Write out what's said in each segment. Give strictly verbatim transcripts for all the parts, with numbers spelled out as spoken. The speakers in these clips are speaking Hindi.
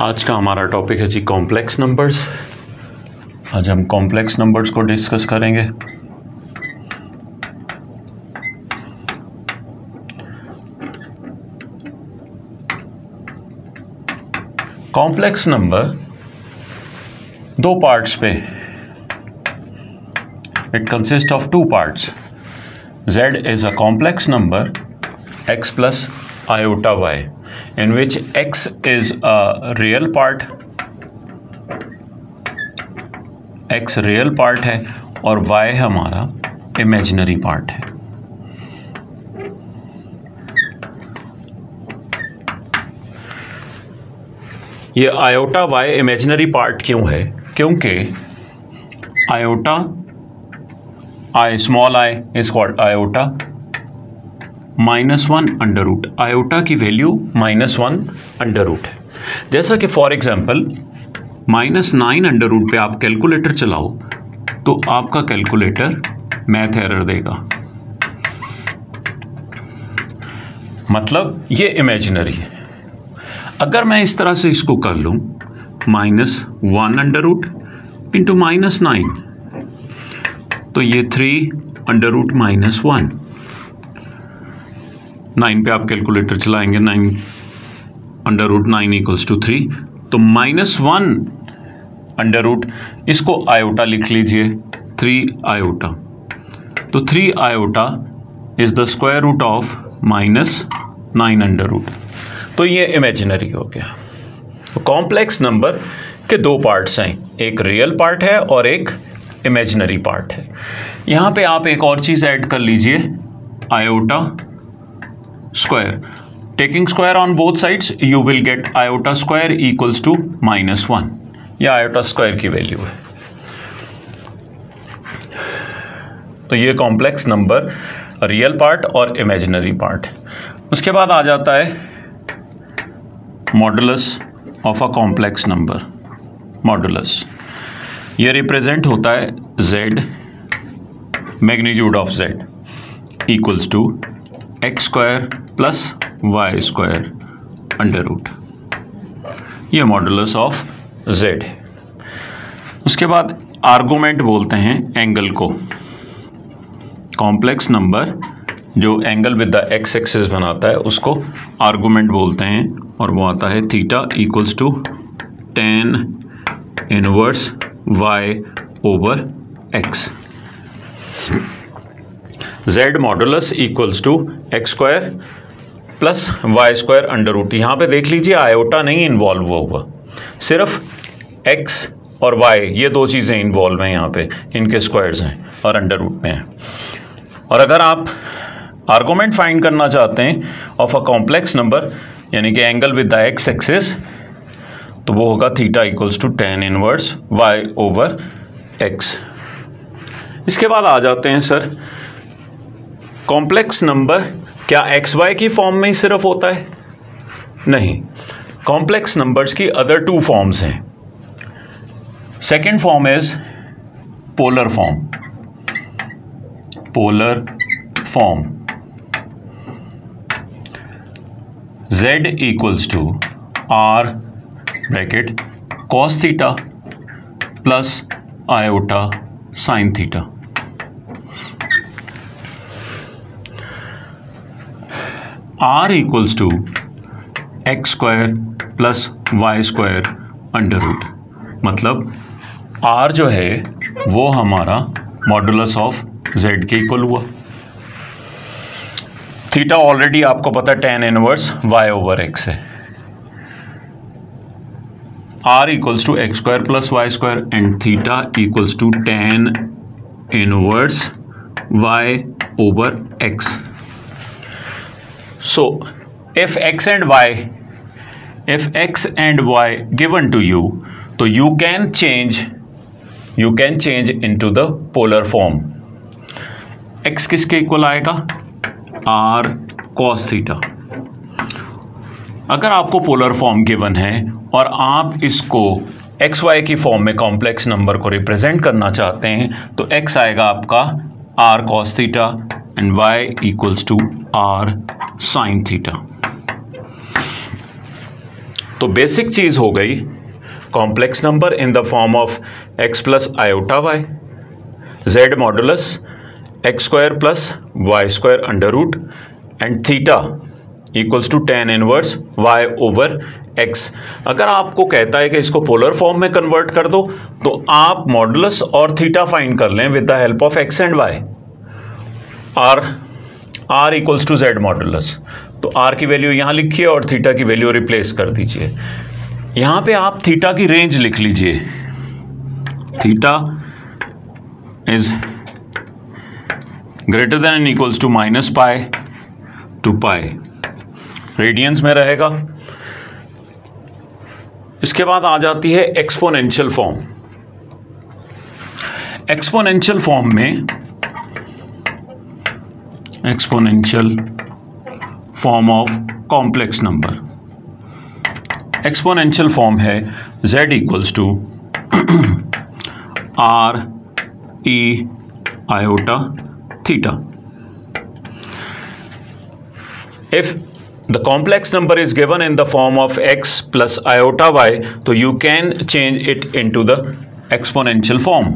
आज का हमारा टॉपिक है जी कॉम्प्लेक्स नंबर्स। आज हम कॉम्प्लेक्स नंबर्स को डिस्कस करेंगे। कॉम्प्लेक्स नंबर दो पार्ट्स पे, it consist of two parts. Z is a complex number x plus iota y, in which x is a real part, x real part है और y हमारा imaginary part है। ये iota y imaginary part क्यों है? क्योंकि iota I small I is called iota minus one under root. Iota की value minus one under root है। जैसा कि for example minus nine under root पर आप कैलकुलेटर चलाओ तो आपका कैलकुलेटर मैथ एरर देगा। मतलब ये इमेजिनरी है। अगर मैं इस तरह से इसको कर लूँ minus one under root into minus nine, तो ये three under root minus one. Nine पे आप कैलकुलेटर चलाएंगे, nine under root nine equals to three, तो माइनस वन अंडर रूट, इसको आयोटा लिख लीजिए, थ्री आयोटा। तो three iota is the square root of minus nine under root. तो ये इमेजिनरी हो गया। तो कॉम्प्लेक्स नंबर के दो पार्ट्स हैं, एक रियल पार्ट है और एक इमेजिनरी पार्ट है। यहाँ पे आप एक और चीज़ ऐड कर लीजिए, iota square. Taking square on both sides you will get iota square equals to minus one. यह आयोटा स्क्वायर की वैल्यू है। तो ये कॉम्प्लेक्स नंबर रियल पार्ट और इमेजिनरी पार्ट। उसके बाद आ जाता है modulus of a complex number. Modulus ये रिप्रेजेंट होता है z, magnitude of z equals to x square plus y square under root. ये मॉडुलस ऑफ z है। उसके बाद आर्गुमेंट बोलते हैं एंगल को। कॉम्प्लेक्स नंबर जो angle with the x axis बनाता है उसको आर्गुमेंट बोलते हैं, और वो आता है theta equals to tan inverse y over x। z modulus equals to x square plus y square under root. यहाँ पे देख लीजिए आयोटा नहीं इन्वॉल्व होगा, सिर्फ x और y ये दो चीज़ें इन्वॉल्व हैं। यहाँ पे इनके स्क्वायर्स हैं और अंडर रूट में हैं। और अगर आप आर्गुमेंट फाइंड करना चाहते हैं ऑफ अ कॉम्प्लेक्स नंबर, यानी कि angle with the x axis, तो वो होगा theta equals to tan inverse y over x. इसके बाद आ जाते हैं सर कॉम्प्लेक्स नंबर क्या एक्स वाई की फॉर्म में ही सिर्फ होता है? नहीं, कॉम्प्लेक्स नंबर्स की अदर टू फॉर्म्स हैं। Second form is polar form. Polar form z equals to r bracket cos theta plus iota sine theta. R equals to x square plus y square under root. मतलब आर जो है वो हमारा मॉडुलस ऑफ जेड के इक्वल हुआ। थीटा ऑलरेडी आपको पता है tan inverse y over x है। r equals to x square plus y square and theta equals to tan inverse y over x। So if x and y if x and y given to you, तो you can change you can change into the polar form। x किसके इक्वल आएगा? r cos theta. अगर आपको पोलर फॉर्म गिवन है और आप इसको एक्स वाई की फॉर्म में कॉम्प्लेक्स नंबर को रिप्रेजेंट करना चाहते हैं, तो एक्स आएगा आपका r cos theta and y equals to r sine theta. तो बेसिक चीज़ हो गई complex number in the form of x plus iota y, z modulus x square plus y square under root and theta equals to tan inverse y over x. अगर आपको कहता है कि इसको पोलर फॉर्म में कन्वर्ट कर दो तो आप मॉडुलस और थीटा फाइंड कर लें with the help of x and y. R r equals to z modulus, तो आर की वैल्यू यहाँ लिखिए और थीटा की वैल्यू रिप्लेस कर दीजिए। यहाँ पे आप थीटा की रेंज लिख लीजिए, theta is greater than and equals to minus pi to pi, radians में रहेगा। इसके बाद आ जाती है एक्सपोनेंशियल फॉर्म। एक्सपोनेंशियल फॉर्म में exponential form of complex number, exponential form है z equals to r e iota theta. If the complex number is given in the form of x plus iota y, so you can change it into the exponential form.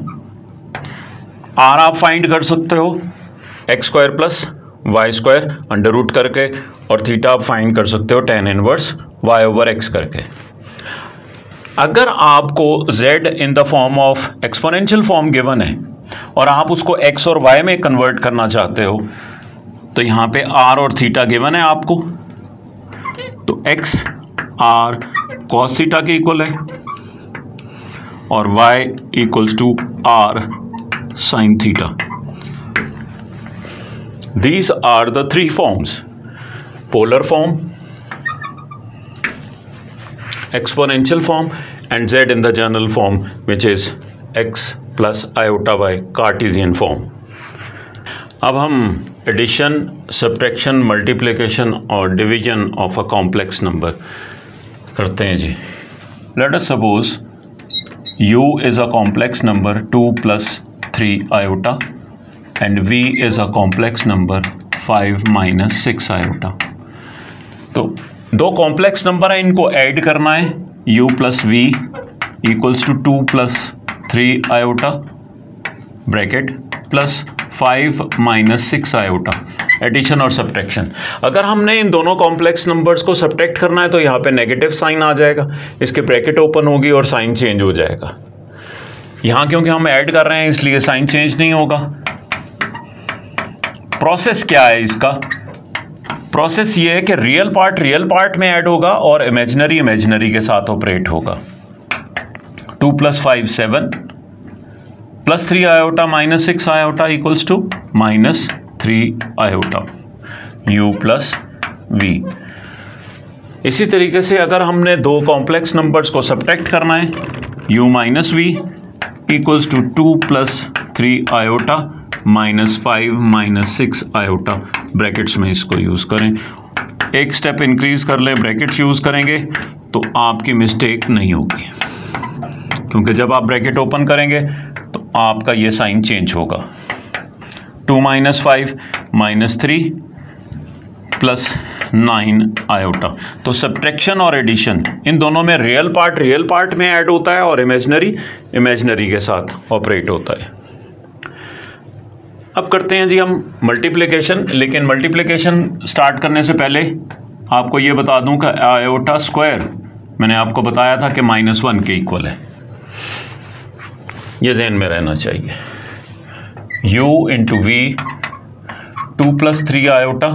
r आप find कर सकते हो x square plus y square under root करके, और थीटा आप find कर सकते हो tan inverse y over x करके। अगर आपको z in the form of exponential form given है और आप उसको x और y में convert करना चाहते हो तो यहाँ पे r और थीटा given है आपको, तो x r cos थीटा के इक्वल है और y equals to r sin theta. These are the three forms, polar form, exponential form and z in the general form which is x plus iota y Cartesian form. अब हम एडिशन, सब्ट्रैक्शन, मल्टीप्लिकेशन और division of a complex number करते हैं जी। Let us suppose u is a complex number two plus three iota and v is a complex number five minus six iota. तो दो कॉम्प्लेक्स नंबर हैं, इनको ऐड करना है। u plus v equals to two plus three iota bracket plus five minus six iota, addition और सब्ट्रैक्शन। अगर हमने इन दोनों कॉम्प्लेक्स नंबर्स को सब्ट्रैक्ट करना है तो यहाँ पे नेगेटिव साइन आ जाएगा, इसके ब्रैकेट ओपन होगी और साइन चेंज हो जाएगा। यहाँ क्योंकि हम ऐड कर रहे हैं इसलिए साइन चेंज नहीं होगा। प्रोसेस क्या है इसका? प्रोसेस ये है कि रियल पार्ट रियल पार्ट में ऐड होगा और इमेजिनरी इमेजिनरी के साथ ऑपरेट होगा। Two plus five seven plus three iota minus six iota equals to minus three iota u plus v. इसी तरीके से अगर हमने दो कॉम्प्लेक्स नंबर्स को सब्ट्रैक्ट करना है, u minus v equals to two plus three iota minus five minus six iota, brackets में इसको यूज़ करें। एक स्टेप इंक्रीज कर लें, ब्रैकेट्स यूज़ करेंगे तो आपकी मिस्टेक नहीं होगी, क्योंकि जब आप ब्रैकेट ओपन करेंगे तो आपका ये साइन चेंज होगा। Two minus five minus three plus nine iota. तो सब्ट्रैक्शन और एडिशन इन दोनों में रियल पार्ट रियल पार्ट में ऐड होता है और इमेजिनरी इमेजिनरी के साथ ऑपरेट होता है। अब करते हैं जी हम मल्टीप्लिकेशन, लेकिन मल्टीप्लिकेशन स्टार्ट करने से पहले आपको ये बता दूं कि आयोटा स्क्वायर मैंने आपको बताया था कि माइनस वन के इक्वल है, ये ज़हन में रहना चाहिए। u into v two plus three iota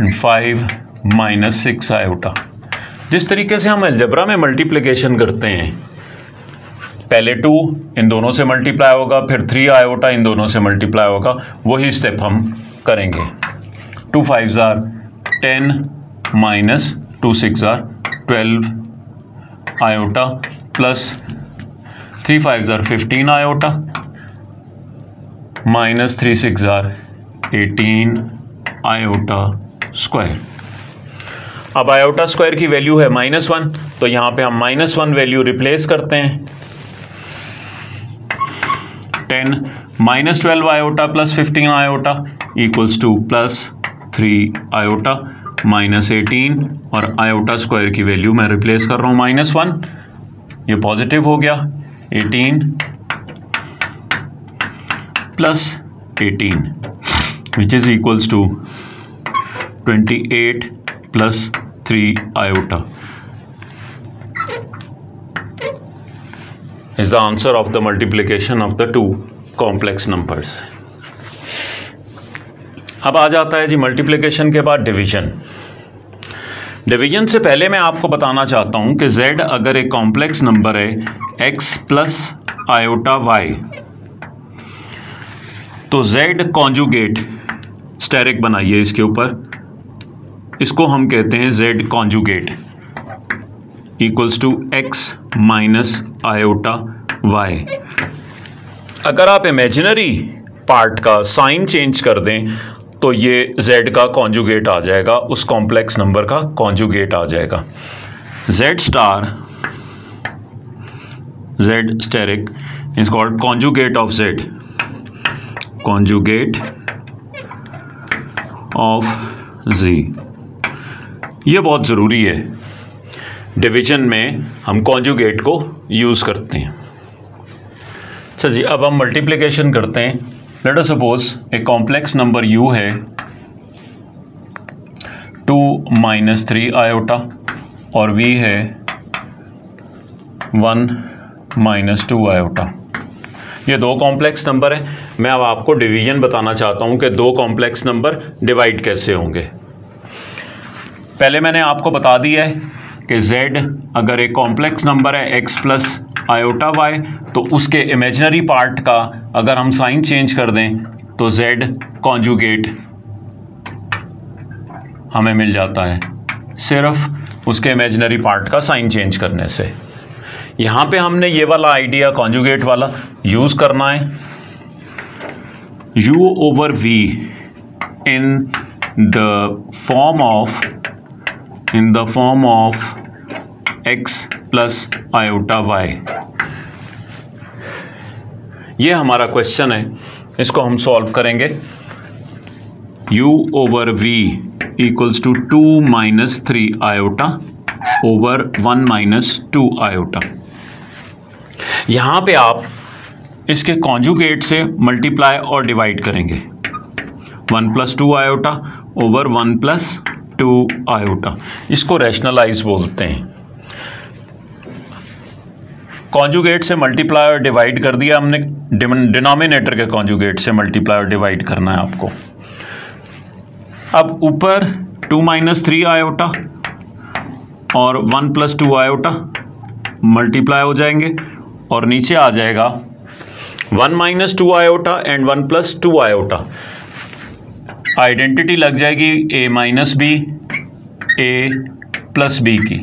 and five minus six iota. जिस तरीके से हम अलजेब्रा में मल्टीप्लिकेशन करते हैं, पहले टू इन दोनों से मल्टीप्लाई होगा, फिर थ्री आयोटा इन दोनों से मल्टीप्लाई होगा, वही स्टेप हम करेंगे। Two fives are ten minus two six are twelve iota plus three five ज़ार fifteen iota minus three six ज़ार एटीन आयोटा स्क्वायर। अब आयोटा स्क्वायर की वैल्यू है माइनस वन, तो यहाँ पे हम माइनस वन वैल्यू रिप्लेस करते हैं। Ten minus twelve iota plus fifteen iota equals to plus three iota minus eighteen और आयोटा स्क्वायर की वैल्यू मैं रिप्लेस कर रहा हूँ माइनस वन, ये पॉजिटिव हो गया eighteen plus eighteen which is equals to twenty eight plus three iota is the answer of the multiplication of the two complex numbers. अब आ जाता है जी multiplication के बाद division. Division से पहले मैं आपको बताना चाहता हूँ कि z अगर एक complex number है x plus iota y तो z conjugate steric बनाइए इसके ऊपर, इसको हम कहते हैं z conjugate equals to x minus iota y. अगर आप इमेजिनरी पार्ट का साइन चेंज कर दें तो ये z का कॉन्जुगेट आ जाएगा, उस कॉम्प्लेक्स नंबर का कॉन्जुगेट आ जाएगा. z star z asterisk is called conjugate of z, conjugate of z. ये बहुत ज़रूरी है, डिवीजन में हम कॉन्जुगेट को यूज़ करते हैं. अच्छा जी, अब हम मल्टीप्लिकेशन करते हैं. Let us suppose a complex number u है टू माइनस थ्री आयोटा और v है वन माइनस टू आयोटा. ये दो कॉम्प्लेक्स नंबर है. मैं अब आपको डिवीजन बताना चाहता हूँ कि दो कॉम्प्लेक्स नंबर डिवाइड कैसे होंगे. पहले मैंने आपको बता दिया है कि z अगर एक कॉम्प्लेक्स नंबर है x प्लस आयोटा y तो उसके इमेजिनरी पार्ट का अगर हम साइन चेंज कर दें तो z कॉन्जुगेट हमें मिल जाता है सिर्फ उसके इमेजिनरी पार्ट का साइन चेंज करने से. यहाँ पे हमने ये वाला आइडिया कॉन्जुगेट वाला यूज़ करना है. u over v in the form of in the form of x plus iota y. ये हमारा क्वेश्चन है, इसको हम सॉल्व करेंगे. u over v equals to two minus three iota over one minus two iota. यहाँ पे आप इसके कॉन्जुगेट से मल्टीप्लाई और डिवाइड करेंगे, one plus two iota over one plus two iota. इसको रैशनलाइज बोलते हैं. कॉन्जुगेट से मल्टीप्लाई और डिवाइड कर दिया हमने, डिनोमिनेटर के कॉन्जुगेट से मल्टीप्लाई और डिवाइड करना है आपको. अब ऊपर टू माइनस थ्री आयोटा और one plus two iota multiply हो जाएंगे और नीचे आ जाएगा one minus two iota and one plus two iota. Identity लग जाएगी a minus b a plus b की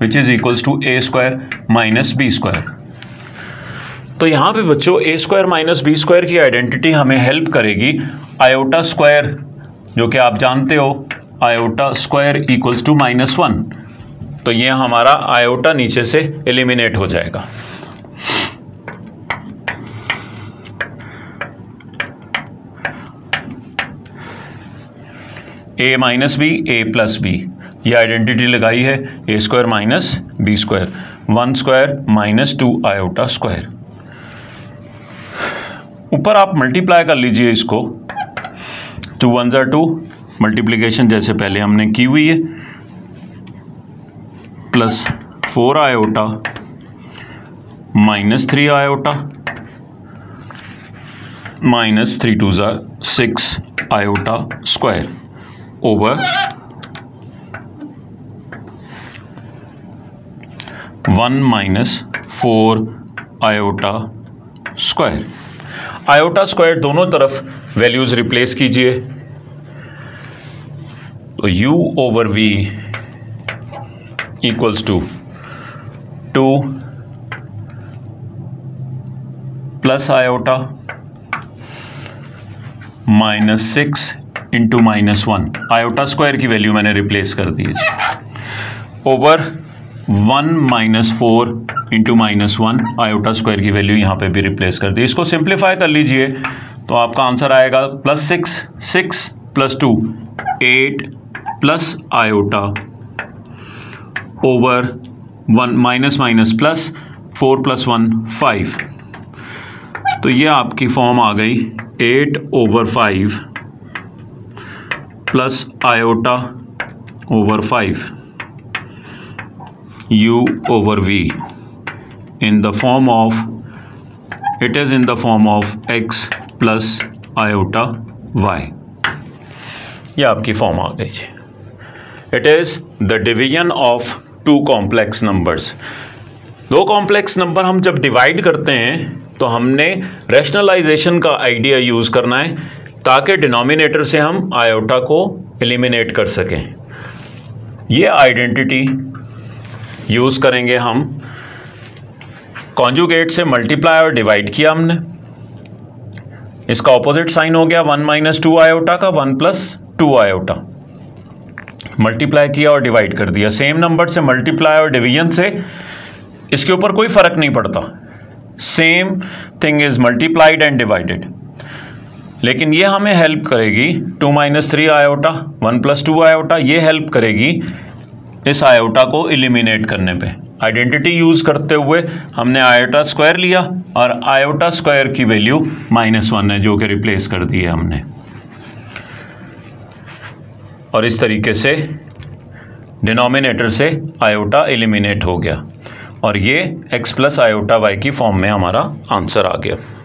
which is equals to a square minus b square. तो यहाँ पे बच्चों a square minus b square की आइडेंटिटी हमें हेल्प करेगी आयोटा स्क्वायर, जो कि आप जानते हो iota square equals to minus one. तो ये हमारा आयोटा नीचे से एलिमिनेट हो जाएगा. A minus b a plus b ये आइडेंटिटी लगाई है, a square minus b square one square minus two iota square. ऊपर आप मल्टीप्लाई कर लीजिए इसको, टू वन ज़ा टू मल्टीप्लिकेशन जैसे पहले हमने की हुई है, plus four iota minus three iota minus three two ज़ा six iota square over one minus four iota square. Iota square दोनों तरफ वैल्यूज रिप्लेस कीजिए. तो u over v equals to two plus iota minus six into minus one. Iota square की वैल्यू मैंने रिप्लेस कर दी over one minus four into minus one. Iota square की वैल्यू यहाँ पे भी रिप्लेस कर दी. इसको सिंप्लीफाई कर लीजिए तो आपका आंसर आएगा plus six, six plus two eight plus iota over one minus minus plus four plus one five. तो ये आपकी फॉर्म आ गई eight over five plus iota over five u over v in the form of it is in the form of x plus iota y। ये आपकी फॉर्म आ गई। It is the division of two complex numbers. दो कॉम्प्लेक्स नंबर हम जब डिवाइड करते हैं तो हमने रैशनलाइजेशन का आइडिया यूज़ करना है ताकि डिनोमिनेटर से हम आयोटा को एलिमिनेट कर सकें। ये आइडेंटिटी यूज़ करेंगे हम। कॉन्जुगेट से मल्टीप्लाई और डिवाइड किया हमने, इसका ऑपोजिट साइन हो गया वन माइनस टू आयोटा का one plus two iota. Multiply किया और डिवाइड कर दिया। सेम नंबर से मल्टीप्लाई और डिवीजन से इसके ऊपर कोई फ़र्क नहीं पड़ता, same thing is multiplied and divided. लेकिन ये हमें हेल्प करेगी two minus three iota one plus two iota, ये हेल्प करेगी इस आयोटा को एलिमिनेट करने पे। आइडेंटिटी यूज़ करते हुए हमने आयोटा स्क्वायर लिया और आयोटा स्क्वायर की वैल्यू माइनस वन है जो कि रिप्लेस कर दी है हमने। और इस तरीके से डिनोमिनेटर से आयोटा एलिमिनेट हो गया और ये एक्स प्लस आयोटा वाई की फॉर्म में हमारा आंसर आ गया।